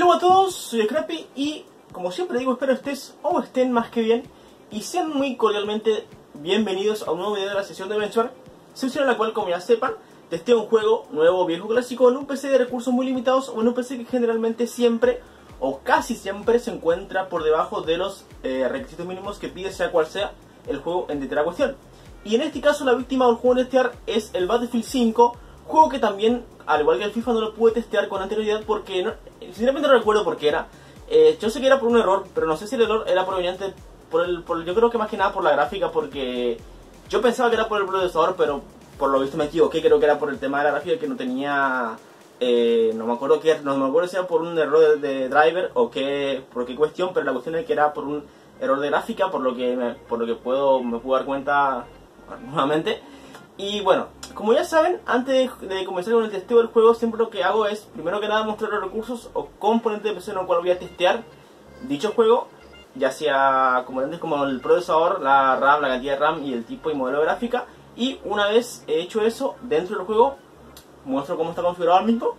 Hello a todos, soy Scrappy y como siempre digo, espero estés o estén más que bien y sean muy cordialmente bienvenidos a un nuevo video de la sesión de Benchmark, sección en la cual, como ya sepan, testeo un juego nuevo, viejo, clásico en un PC de recursos muy limitados o en un PC que generalmente siempre o casi siempre se encuentra por debajo de los requisitos mínimos que pide sea cual sea el juego en determinada cuestión. Y en este caso la víctima del juego de testear es el Battlefield V, juego que también, al igual que el FIFA, no lo pude testear con anterioridad porque, sinceramente no recuerdo por qué era. Yo sé que era por un error, pero no sé si el error era proveniente yo creo que más que nada por la gráfica, porque yo pensaba que era por el procesador, pero por lo visto me equivoqué, creo que era por el tema de la gráfica que no tenía, no me acuerdo si era por un error de driver o qué, por qué cuestión, pero la cuestión es que era por un error de gráfica, por lo que me puedo dar cuenta nuevamente. Y bueno, como ya saben, antes de comenzar con el testeo del juego, siempre lo que hago es, primero que nada, mostrar los recursos o componentes de PC en los cuales voy a testear dicho juego, ya sea componentes como el procesador, la RAM, la cantidad de RAM y el tipo y modelo gráfica. Y una vez hecho eso, dentro del juego, muestro cómo está configurado el mismo.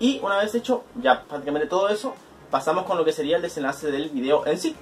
Y una vez hecho ya prácticamente todo eso, pasamos con lo que sería el desenlace del video en sí.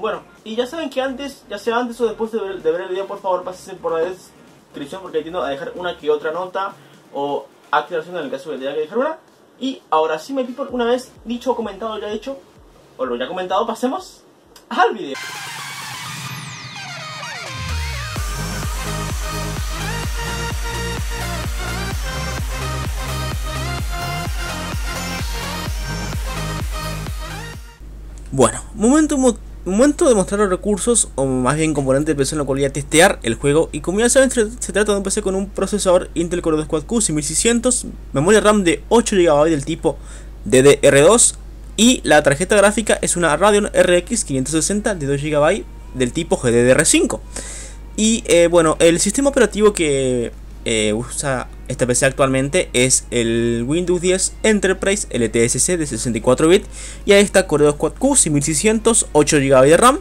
Bueno, y ya saben que antes, ya sea antes o después de ver el video, por favor pasen por la descripción, porque tiendo a dejar una que otra nota o aclaración en el caso de que tenga que dejar una. Y ahora sí, my people, una vez dicho o comentado ya hecho, o lo ya comentado, pasemos al video. Bueno, momento de mostrar los recursos, o más bien componente del PC en la cual voy a testear el juego. Y como ya saben, se trata de un PC con un procesador Intel Core 2 Quad Q6600, memoria RAM de 8 GB del tipo DDR2 y la tarjeta gráfica es una Radeon RX 560 de 2 GB del tipo GDDR5. Y bueno, el sistema operativo que usa este PC actualmente es el Windows 10 Enterprise LTSC de 64 bits y ahí está Core i3 2 Quad Q6600, 8 GB de RAM.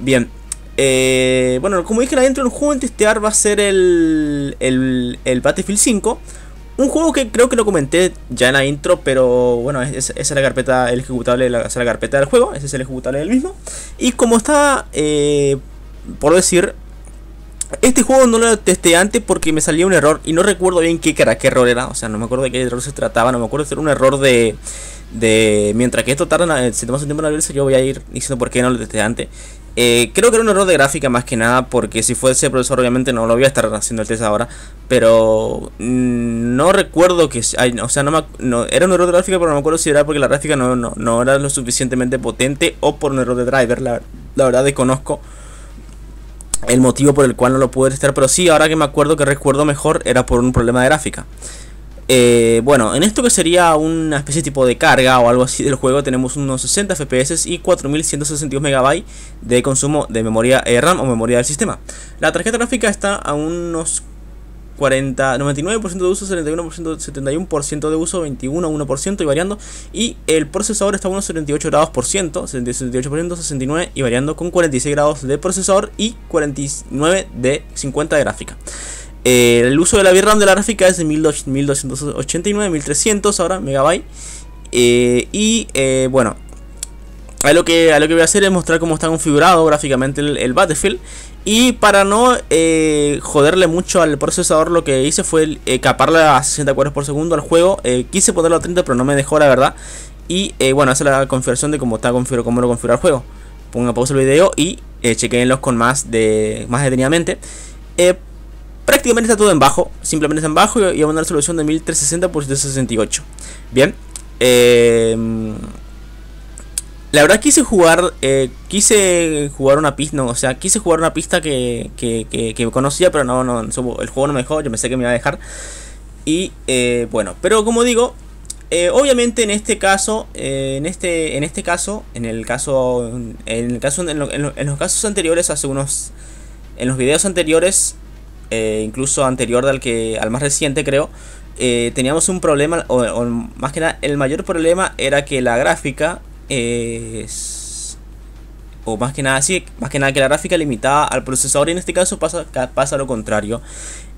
Bien, bueno, como dije adentro, el juego en testear va a ser el Battlefield V, un juego que creo que lo comenté ya en la intro, pero bueno, esa es la carpeta, el ejecutable, es la carpeta del juego, ese es el ejecutable del mismo. Y como está, por decir, este juego no lo testé antes porque me salía un error y no recuerdo bien qué error era, o sea, no me acuerdo de qué error se trataba, no me acuerdo si era un error de mientras que esto tarda, se toma su tiempo en abrirse, yo voy a ir diciendo por qué no lo testé antes. Creo que era un error de gráfica más que nada, porque si fuese procesador obviamente no lo voy a estar haciendo el test ahora, pero no recuerdo que, o sea, no era un error de gráfica, pero no me acuerdo si era porque la gráfica no era lo suficientemente potente o por un error de driver, la verdad desconozco el motivo por el cual no lo pude testar, pero sí, ahora que me acuerdo, que recuerdo mejor, era por un problema de gráfica. Bueno, en esto que sería una especie de tipo de carga o algo así del juego, tenemos unos 60 FPS y 4162 MB de consumo de memoria RAM o memoria del sistema. La tarjeta gráfica está a unos 99% de uso, 71% de uso, 21% y variando. Y el procesador está a unos 78%, 69% y variando, con 46 grados de procesador y 49 de 50 de gráfica. El uso de la VRAM de la gráfica es de 1289, 1300 ahora megabyte. Bueno, a lo que voy a hacer es mostrar cómo está configurado gráficamente el Battlefield. Y para no joderle mucho al procesador, lo que hice fue caparle a 60 cuadros por segundo al juego. Quise ponerlo a 30, pero no me dejó, la verdad. Y bueno, esa es la configuración de cómo lo configura el juego. Pongan pausa el video y chequenlos con más detenidamente. Prácticamente está todo en bajo, simplemente está en bajo y va a mandar resolución de 1360 por 768. Bien, la verdad quise jugar una pista que conocía, pero el juego no me dejó, yo pensé que me iba a dejar. Y bueno, pero como digo, obviamente en los casos anteriores, en los videos anteriores, incluso anterior al más reciente creo, teníamos un problema, o más que nada, el mayor problema era que la gráfica, más que nada que la gráfica limitaba al procesador, y en este caso pasa lo contrario.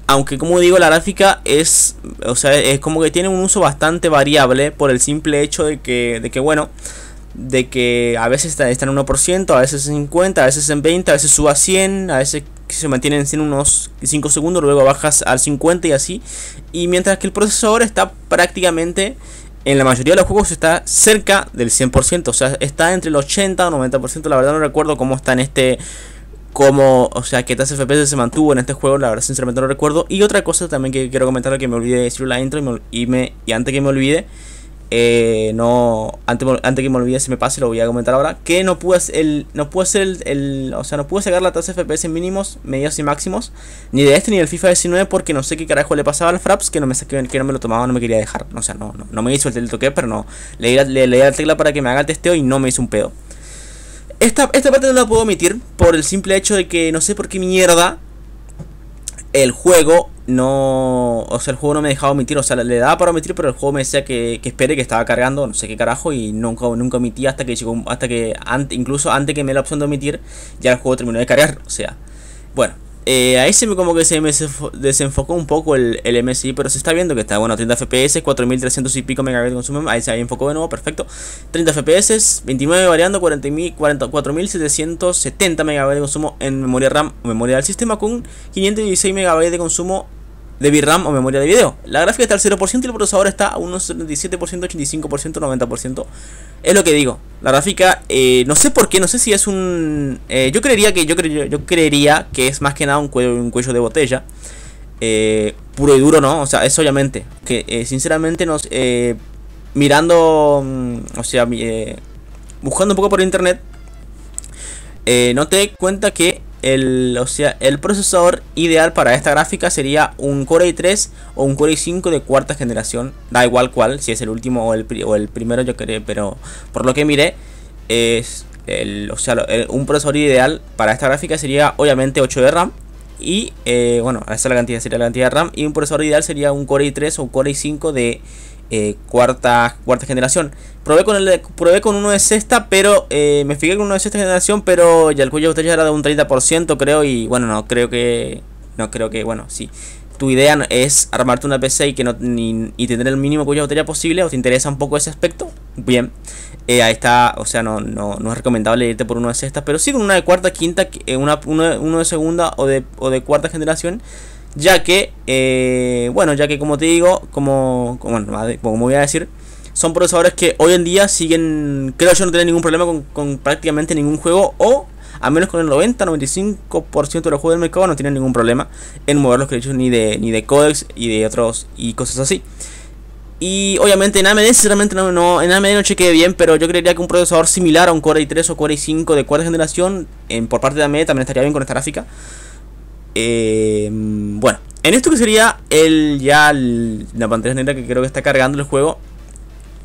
Aunque, como digo, la gráfica es, o sea, es como que tiene un uso bastante variable por el simple hecho de que, bueno, de que a veces está en 1%, a veces en 50, a veces en 20, a veces suba a 100, a veces se mantiene en 100 unos 5 segundos, luego bajas al 50 y así. Y mientras que el procesador está prácticamente, en la mayoría de los juegos está cerca del 100%, o sea, está entre el 80 o 90%, la verdad no recuerdo cómo está en este... Como, o sea, que tasa FPS se mantuvo en este juego, la verdad sinceramente no recuerdo. Y otra cosa también que quiero comentar, que me olvidé de decir la intro, y antes que me olvide, antes que me olvide, se me pase, lo voy a comentar ahora, que no pude hacer no pude sacar la tasa FPS en mínimos, medios y máximos, ni de este ni del FIFA 19, porque no sé qué carajo le pasaba al Fraps, que no me lo tomaba, no me quería dejar. O sea, no me hizo el toque, pero no, le di la tecla para que me haga el testeo y no me hizo un pedo. Esta parte no la puedo omitir por el simple hecho de que no sé por qué mierda el juego no... O sea, el juego no me dejaba omitir, o sea, le daba para omitir, pero el juego me decía que espere, que estaba cargando, no sé qué carajo, y nunca omití hasta que llegó, incluso antes que me dé la opción de omitir, ya el juego terminó de cargar, o sea, bueno. Ahí como que se me desenfocó un poco el MSI, pero se está viendo que está bueno, 30 FPS, 4300 y pico megabits consumen, ahí se enfocó de nuevo, perfecto, 30 FPS, 29 variando, 44770 megabytes de consumo en memoria RAM o memoria del sistema, con 516 megabytes de consumo de VRAM o memoria de video. La gráfica está al 0% y el procesador está a unos 77%, 85%, 90%. Es lo que digo. La gráfica, no sé por qué, no sé si es un... yo creería que es más que nada un cuello de botella. Puro y duro, ¿no? O sea, es obviamente. Que sinceramente nos... mirando... o sea, buscando un poco por internet, no te das cuenta que... El procesador ideal para esta gráfica sería un Core i3 o un Core i5 de cuarta generación. Da igual cuál, si es el último o el primero, yo creo, pero por lo que miré, es un procesador ideal para esta gráfica sería obviamente 8 de RAM. Y bueno, esa es la cantidad, sería la cantidad de RAM. Y un procesador ideal sería un Core i3 o un Core i5 de cuarta generación. Probé con uno de sexta, pero me fijé con uno de sexta generación, pero ya el cuello de botella era de un 30%, creo, y bueno, bueno, si tu idea es armarte una PC y que y tener el mínimo cuello de botella posible, o te interesa un poco ese aspecto, bien, ahí está, o sea, no es recomendable irte por uno de sexta, pero sí con una de cuarta, quinta, uno de segunda o de cuarta generación. Ya que, bueno, ya que como te digo, como voy a decir, son procesadores que hoy en día siguen, creo yo, no tienen ningún problema con prácticamente ningún juego, o al menos con el 90-95% de los juegos del mercado no tienen ningún problema en mover los derechos ni de códex y de otros y cosas así. Y obviamente en AMD, sinceramente en AMD no chequeé bien, pero yo creería que un procesador similar a un Core i3 o Core i5 de cuarta generación, por parte de AMD también estaría bien con esta gráfica. Bueno, en esto que sería la pantalla negra, que creo que está cargando el juego,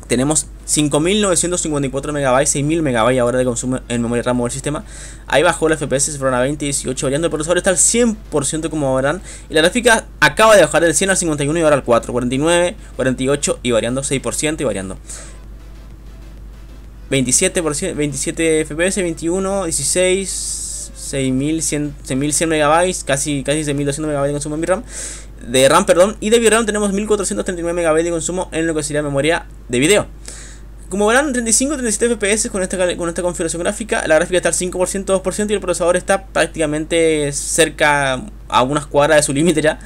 tenemos 5954 MB, 6000 MB ahora de consumo en memoria RAM del sistema. Ahí bajó el FPS, se fueron a 20, 18 variando. El procesador está al 100%, como verán, y la gráfica acaba de bajar del 100 al 51 y ahora al 4, 49, 48 y variando, 6% y variando, 27%, 27 FPS, 21, 16... 6100 megabytes, casi 6200 megabytes de consumo en VRAM, perdón, y de VRAM tenemos 1439 megabytes de consumo en lo que sería memoria de video. Como verán, 35-37 FPS con esta configuración gráfica. La gráfica está al 5%, 2%, y el procesador está prácticamente cerca, a unas cuadras de su límite ya,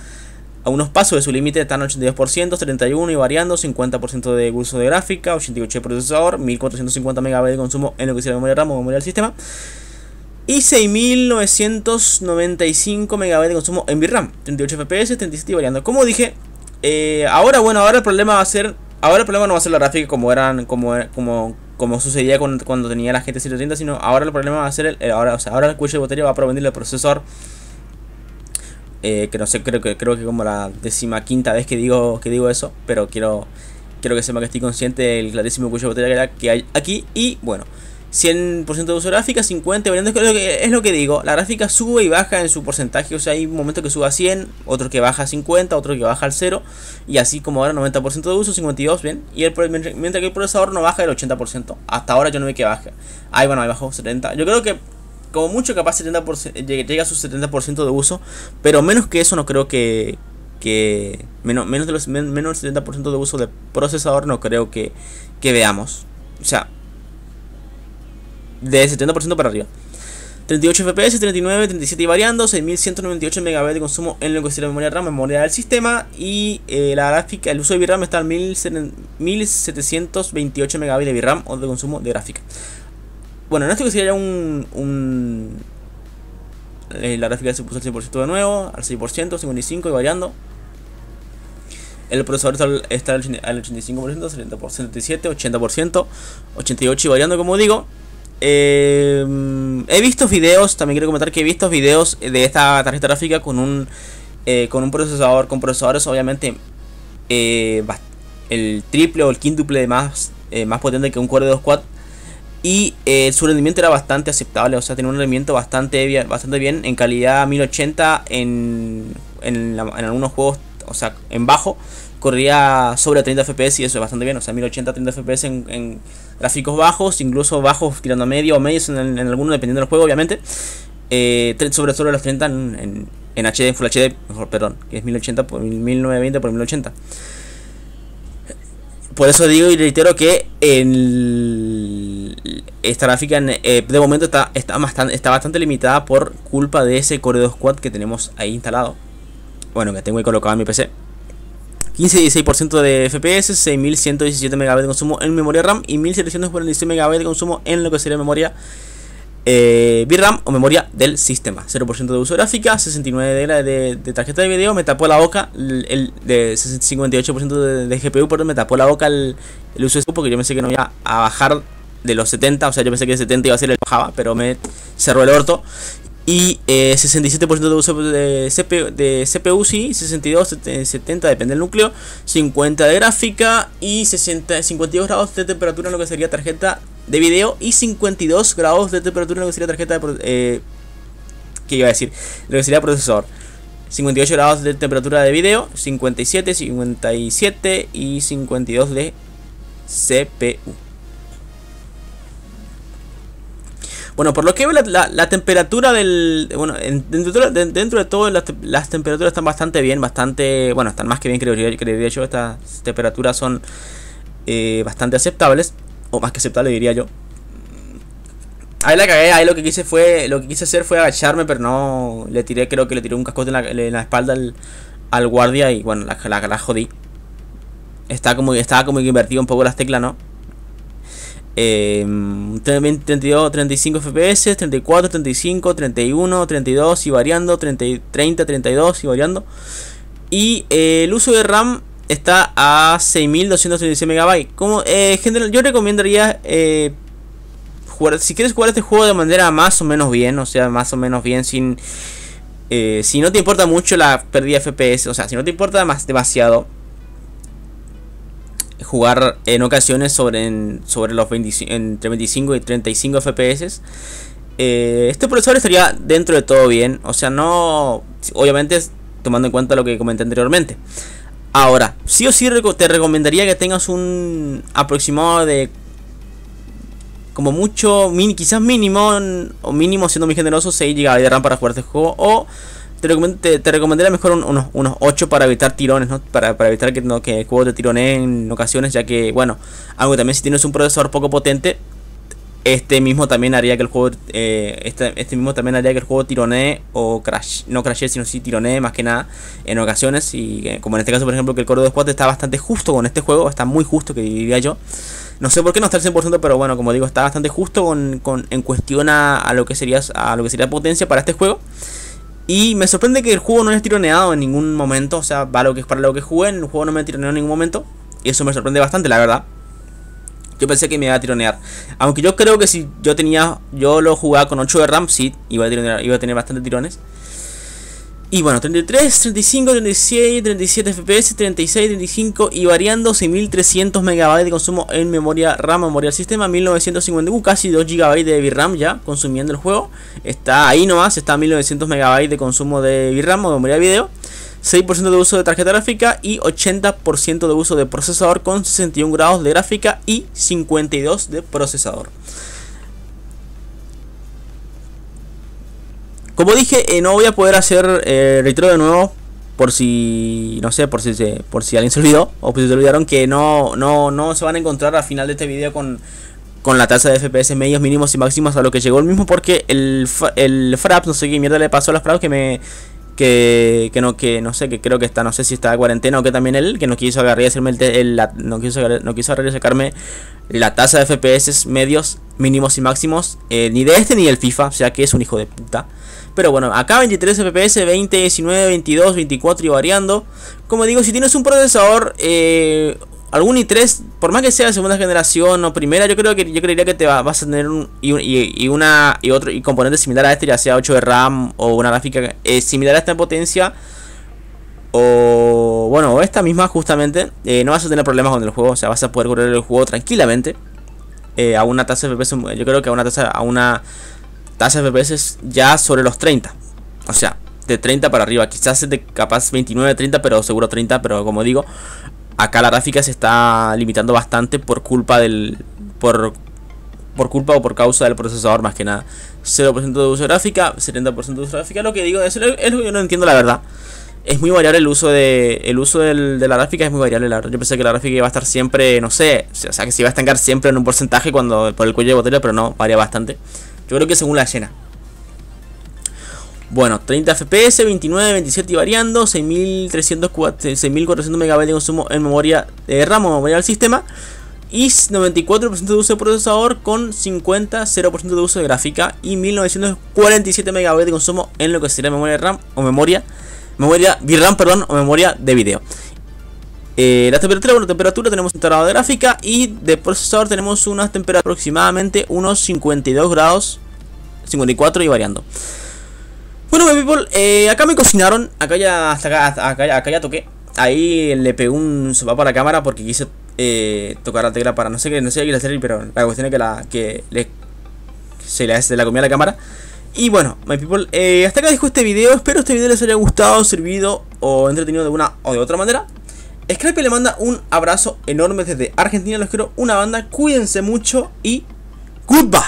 a unos pasos de su límite. Están 82%, 31 y variando, 50% de uso de gráfica, 88 de procesador, 1450 megabytes de consumo en lo que sería memoria RAM o memoria del sistema, y 6.995 MB de consumo en VRAM, 38 FPS, 37 y variando. Como dije, ahora el problema va a ser... Ahora el problema no va a ser la gráfica, como sucedía cuando tenía la GT730, sino ahora el problema va a ser ahora el cuello de botella va a provenir del procesador. Que no sé, creo que como la 15ª vez que digo eso, pero quiero que sepa que estoy consciente del clarísimo cuello de botella que hay aquí. Y bueno, 100% de uso de gráfica, 50, es lo que digo. La gráfica sube y baja en su porcentaje, o sea, hay un momento que sube a 100, otro que baja a 50, otro que baja al 0, y así como ahora 90% de uso, 52, bien, y mientras que el procesador no baja el 80%, hasta ahora yo no vi que baja. Ahí bajó 70, yo creo que como mucho capaz 70%, llega a sus 70% de uso, pero menos que eso no creo que, menos del 70% de uso de procesador no creo que, veamos. O sea, de 70% para arriba. 38 FPS, 39, 37 y variando, 6198 MB de consumo en lo que sería memoria RAM, memoria del sistema. Y la gráfica, el uso de VRAM está en 1728 MB de VRAM o de consumo de gráfica. Bueno, en esto que sería ya la gráfica se puso al 100% de nuevo, al 6%, 55% y variando. El procesador está al 85%, 70%, 77%, 80%, 88% y variando, como digo. He visto videos, también quiero comentar que he visto videos de esta tarjeta gráfica con un procesador, con procesadores obviamente el triple o el quíntuple más, más potente que un Core 2 Quad. Y su rendimiento era bastante aceptable, o sea, tenía un rendimiento bastante bien en calidad 1080 en algunos juegos, o sea, en bajo. Corría sobre 30 FPS y eso es bastante bien, o sea, 1080, 30 FPS en gráficos bajos, incluso bajos tirando a medio o medios en alguno, dependiendo del juego, obviamente. Sobre los 30 en HD, en Full HD, mejor, perdón, que es 1920 por 1080. Por eso digo y reitero que esta gráfica de momento está bastante limitada por culpa de ese Core 2 Quad que tenemos ahí instalado. Bueno, que tengo ahí colocado en mi PC. 15,16% de FPS, 6117 MB de consumo en memoria RAM y 1746 MB de consumo en lo que sería memoria VRAM o memoria del sistema. 0% de uso gráfica, 69 de tarjeta de video. Me tapó la boca de 58% de GPU, pero me tapó la boca el uso de GPU porque yo pensé que no iba a bajar de los 70, o sea, yo pensé que el 70 iba a ser el que bajaba, pero me cerró el orto. Y 67% de uso de CPU, sí, 62, 70, depende del núcleo, 50 de gráfica y 52 grados de temperatura en lo que sería tarjeta de video y 52 grados de temperatura en lo que sería tarjeta de... ¿qué iba a decir? Lo que sería procesador. 58 grados de temperatura de video, 57, 57 y 52 de CPU. Bueno, por lo que veo la temperatura del... Bueno, dentro de todo las temperaturas están bastante bien, bastante... Bueno, están más que bien, creería yo. Estas temperaturas son bastante aceptables, o más que aceptables diría yo. Ahí la cagué, ahí lo que quise hacer fue agacharme, pero no... Le tiré, creo que le tiré un cascote en la espalda al guardia y bueno, la jodí. Estaba como que invertido un poco las teclas, ¿no? 32, 35 FPS, 34, 35, 31, 32 y variando, 30, 32 y variando. Y el uso de RAM está a 6236 MB. Como general, yo recomendaría jugar, si quieres jugar este juego de manera más o menos bien, o sea, más o menos bien sin si no te importa mucho la pérdida de FPS, o sea, si no te importa demasiado jugar en ocasiones sobre los 25 y 35 FPS. Este procesador estaría dentro de todo bien, o sea, no, obviamente tomando en cuenta lo que comenté anteriormente. Ahora, sí o sí te recomendaría que tengas un aproximado de como mucho, quizás mínimo, o mínimo siendo muy generoso, 6 GB de RAM para jugar este juego, o te recomendaría mejor unos 8 para evitar tirones, ¿no? Para evitar que el juego te tironee en ocasiones, ya que, bueno, aunque también si tienes un procesador poco potente, este mismo también haría que el juego tironee o crash, no crashe, sino sí tironee más que nada en ocasiones. Y como en este caso, por ejemplo, que el Core 2 Quad está bastante justo con este juego, está muy justo, que diría yo. No sé por qué no está al 100%, pero bueno, como digo, está bastante justo en cuestión a lo que sería potencia para este juego. Y me sorprende que el juego no es tironeado en ningún momento. O sea, para lo que jugué, el juego no me tironeó en ningún momento. Y eso me sorprende bastante, la verdad. Yo pensé que me iba a tironear. Aunque yo creo que si yo lo jugaba con 8 de RAM, sí, iba a tener bastante tirones. Y bueno, 33, 35, 36, 37 FPS, 36, 35 y variando, 6300 MB de consumo en memoria RAM, memoria del sistema, 1951, casi 2 GB de VRAM ya consumiendo el juego. Está ahí nomás, está 1900 MB de consumo de VRAM o de memoria de video, 6% de uso de tarjeta gráfica y 80% de uso de procesador con 61 grados de gráfica y 52 de procesador. Como dije, no voy a poder hacer retro de nuevo. Por si, no sé, por si alguien se olvidó o por si se olvidaron, que no se van a encontrar al final de este video con la tasa de FPS medios, mínimos y máximos a lo que llegó el mismo, porque el FRAPS, no sé qué mierda le pasó a los FRAPS, que creo que está, no sé si está de cuarentena o que también él, que no quiso agarrar y hacerme no quiso sacarme la tasa de FPS medios, mínimos y máximos, ni de este ni del FIFA, o sea que es un hijo de puta. Pero bueno, acá 23 FPS, 20, 19, 22, 24 y variando. Como digo, si tienes un procesador, algún i3, por más que sea de segunda generación o primera, yo creería que te vas a tener un y componente similar a este, ya sea 8 de RAM o una gráfica similar a esta en potencia, o bueno, esta misma justamente. No vas a tener problemas con el juego, o sea, vas a poder correr el juego tranquilamente a una tasa de FPS, yo creo que a una tasa de FPS ya sobre los 30, o sea, de 30 para arriba, quizás de capaz 29, 30, pero seguro 30, pero como digo, acá la gráfica se está limitando bastante por culpa o por causa del procesador, más que nada. 0% de uso de gráfica, 70% de uso de gráfica, lo que digo, eso es lo que yo no entiendo, la verdad. Es muy variable el uso de la gráfica, es muy variable, la verdad. Yo pensé que la gráfica iba a estar siempre, no sé, o sea, que se iba a estancar siempre en un porcentaje cuando por el cuello de botella, pero no, varía bastante. Yo creo que según la escena. Bueno, 30 FPS, 29, 27 y variando, 6400 MB de consumo en memoria de RAM o memoria del sistema, y 94% de uso de procesador con 0% de uso de gráfica, y 1947 MB de consumo en lo que sería memoria de RAM o memoria de video. La temperatura, bueno, tenemos un grado de gráfica, y de procesador tenemos unas temperaturas aproximadamente unos 52 grados, 54 y variando. Bueno, people, acá me cocinaron, acá ya toqué. Ahí le pegué un sopapo a la cámara porque quise tocar la tecla para no sé qué hacer, pero la cuestión es que se la comía la cámara. Y bueno, my people, hasta acá dejo este video. Espero este video les haya gustado, servido o entretenido de una o de otra manera. Scrappy le manda un abrazo enorme desde Argentina. Los quiero una banda, cuídense mucho y goodbye.